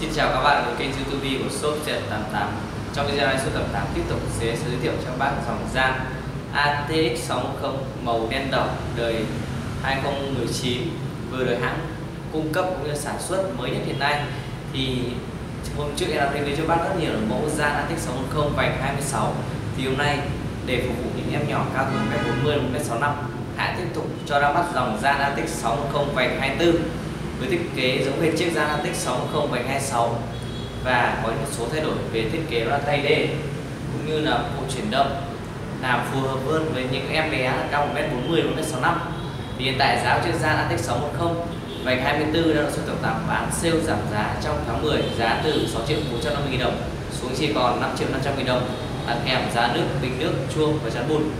Xin chào các bạn đến kênh YouTube của Shop Xe Đạp 88. Trong video này Shop Xe Đạp 88 tiếp tục sẽ giới thiệu cho các bạn dòng Giant ATX 610 màu đen đỏ đời 2019 vừa được hãng cung cấp cũng như sản xuất mới nhất hiện nay. Thì hôm trước em đã review cho các bạn rất nhiều mẫu Giant ATX 610 vành 26. Thì hôm nay để phục vụ những em nhỏ cao từ 1m40 đến 1m65, hãng tiếp tục cho ra mắt dòng Giant ATX 610 vành 24 với thiết kế giống hệt chiếc Zanatic 610 vành 26 và có một số thay đổi về thiết kế là tay đê cũng như là bộ chuyển động làm phù hợp hơn với những em bé cao 1m40 đến 1m65. Thì hiện tại giá của chiếc Zanatic 610 vành 24 đã được Shop Xe Đạp 88 bán sale giảm giá trong tháng 10, giá từ 6.450.000 đồng xuống chỉ còn 5.500.000 đồng, ăn kèm giá nước, bình nước, chuông và chắn bùn.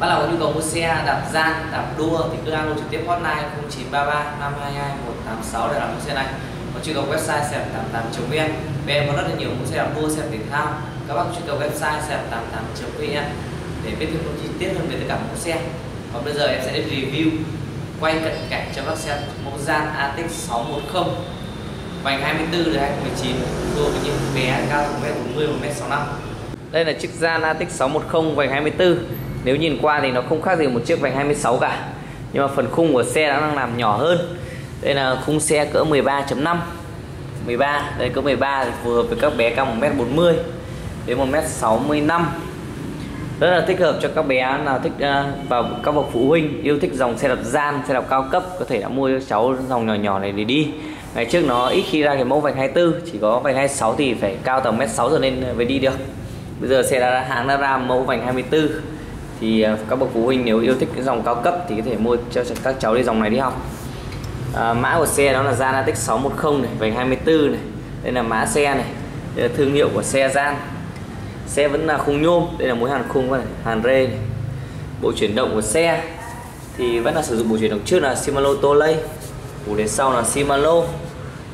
Bạn nào có nhu cầu mua xe đạp gian, đạp đua thì cứ alo trực tiếp hotline 0933 522 186 để làm mua xe này. Có truy cập website xedap88.vn. Bên có rất là nhiều mẫu xe đạp đua, xe thể thao. Các bạn truy cập website xedap88.vn để biết thêm chi tiết hơn về tất cả mẫu xe. Còn bây giờ em sẽ review quay cận cảnh cho các xe mẫu gian ATX 610 vành 24 đời 2019 đua với những bé cao 1m40 đến 1m65. Đây là chiếc gian ATX 610 vành 24. Nếu nhìn qua thì nó không khác gì một chiếc vành 26 cả. Nhưng mà phần khung của xe đã đang làm nhỏ hơn. Đây là khung xe cỡ 13.5 13, đây cỡ 13 thì phù hợp với các bé cao 1m40 đến 1m65. Rất là thích hợp cho các bé nào thích vào các bậc phụ huynh yêu thích dòng xe đạp gian, xe đạp cao cấp. Có thể đã mua cho cháu dòng nhỏ nhỏ này để đi. Ngày trước nó ít khi ra cái mẫu vành 24, chỉ có vành 26 thì phải cao tầm 1m6 trở lên mới đi được. Bây giờ xe đã ra mẫu vành 24 thì các bậc phụ huynh nếu yêu thích cái dòng cao cấp thì có thể mua cho các cháu đi dòng này đi học. Mã của xe đó là Zanatic 610 này, vành 24 này. Đây là mã xe này. Đây là thương hiệu của xe gian. Xe vẫn là khung nhôm, đây là mối hàn khung này, hàn rê này. Bộ chuyển động của xe thì vẫn là sử dụng bộ chuyển động trước là Shimano Tolay, bộ đến sau là Shimano.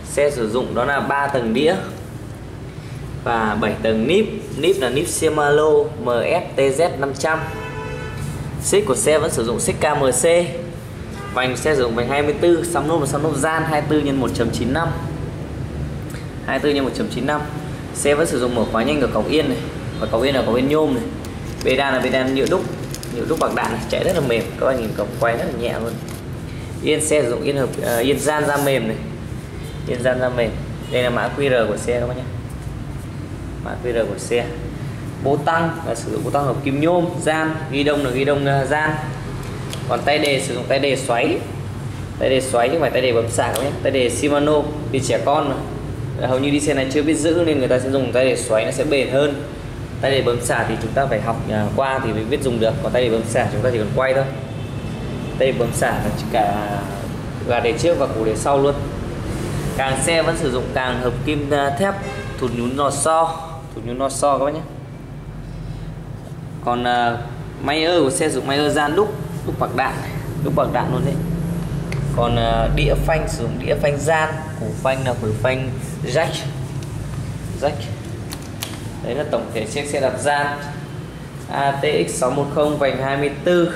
Xe sử dụng đó là 3 tầng đĩa và 7 tầng níp. Níp là níp Shimano MSTZ 500. Xích của xe vẫn sử dụng xích KMC. Vành xe sử dụng vành 24, xăm lốp và xăm lốp gian 24 x 1.95. 24 x 1.95. Xe vẫn sử dụng mở khóa nhanh ở cổng yên này, và cổng yên là cổng yên nhôm này. Bê đan là bê đan nhựa đúc bạc đạn này, chạy rất là mềm, các bạn nhìn cổng quay rất là nhẹ luôn. Yên xe sử dụng yên hợp yên gian da mềm này. Yên gian da mềm. Đây là mã QR của xe các bạn nhé. Mã QR của xe. Bố tăng là sử dụng bố tăng hợp kim nhôm, gian, ghi đông gian. Còn tay đề sử dụng tay đề xoáy. Tay đề xoáy chứ không phải tay đề bấm sạc nhé. Tay đề Shimano vì trẻ con mà. Hầu như đi xe này chưa biết giữ nên người ta sẽ dùng tay đề xoáy, nó sẽ bền hơn. Tay đề bấm sạc thì chúng ta phải học qua thì mới biết dùng được. Còn tay đề bấm sạc chúng ta chỉ cần quay thôi. Tay đề bấm sạc là cả gà đề trước và củ đề sau luôn. Càng xe vẫn sử dụng càng hợp kim thép thụt nhún lò xo, các bác nhé. Còn máy ơ của xe dùng máy ơ gian đúc bạc đạn, luôn đấy. Còn đĩa phanh sử dụng đĩa phanh gian, củ phanh là củ phanh jack. Đấy là tổng thể chiếc xe đạp gian ATX 610 vành 24.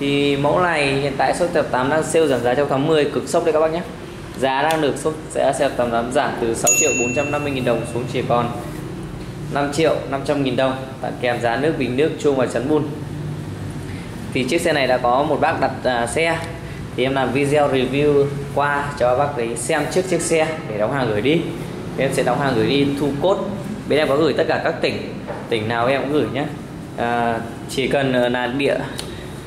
Thì mẫu này hiện tại Shop Xe Đạp 88 đang sale giảm giá trong tháng 10 cực sốc đấy các bác nhé. Giá đang được Shop Xe Đạp 88 giảm từ 6.450.000 đồng xuống chỉ còn 5.500.000 đồng, tặng kèm giá nước, bình nước, chuông và chắn bùn. Thì chiếc xe này đã có một bác đặt xe, thì em làm video review qua cho bác ấy xem trước chiếc xe để đóng hàng gửi đi. Em sẽ đóng hàng gửi đi thu cốt. Bên em có gửi tất cả các tỉnh nào em cũng gửi nhé. Chỉ cần là địa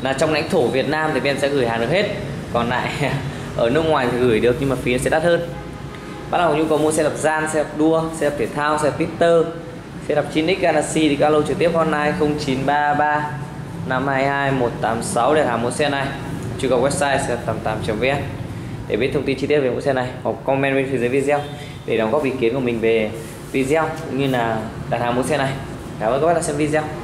là trong lãnh thổ Việt Nam thì bên em sẽ gửi hàng được hết. Còn lại ở nước ngoài thì gửi được nhưng mà phí sẽ đắt hơn. Bắt đầu nhu cầu mua xe đạp gian, xe đạp đua, xe đạp thể thao, xe đạp Twitter, xe đạp 9X Galaxy thì alo trực tiếp online 0933 522 186 để hàng mẫu xe này. Truy cập website xedap88.vn để biết thông tin chi tiết về mẫu xe này, hoặc comment bên phía dưới video để đóng góp ý kiến của mình về video cũng như là đặt hàng mẫu xe này. Cảm ơn các bạn đã xem video.